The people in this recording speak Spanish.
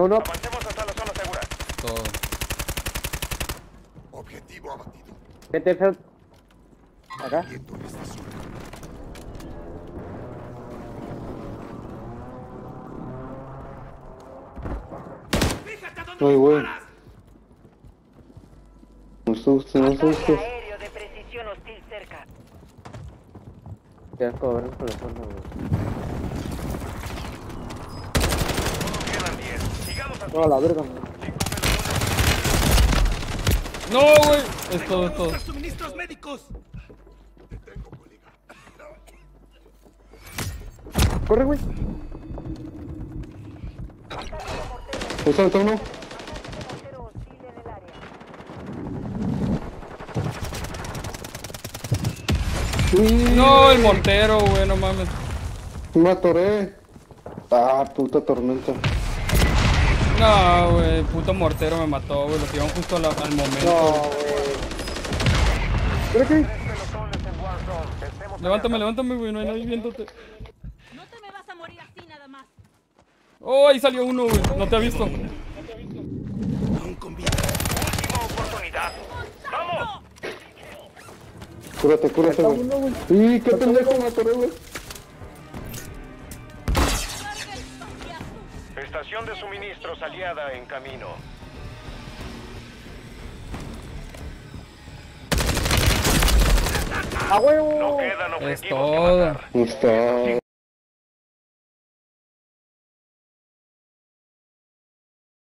Uno. Avancemos hasta la zona segura. Todo. Objetivo abatido. Vete, Fer. Acá. Estoy bueno. No subes, no subes. Aéreo de precisión hostil cerca. Te has cobrado por la zona, bro. No, la verga, man. No, güey. Es todo. Suministros médicos. Te tengo, colega. Corre, güey. Usa el turno. No, el mortero, güey, no mames. Me atoré. Ah, puta tormenta. No, güey, puto mortero me mató, güey, lo tiraron justo al momento. No, güey. ¿Qué? Levántame, güey, no hay nadie viéndote. No te me vas a morir así nada más. Oh, ahí salió uno, güey, no te ha visto. Última oportunidad. ¡Vamos! Cúrate, güey. Sí, qué pendejo me atoré, güey. Estación de suministros aliada en camino. ¡A huevo! No quedan objetivos que matar.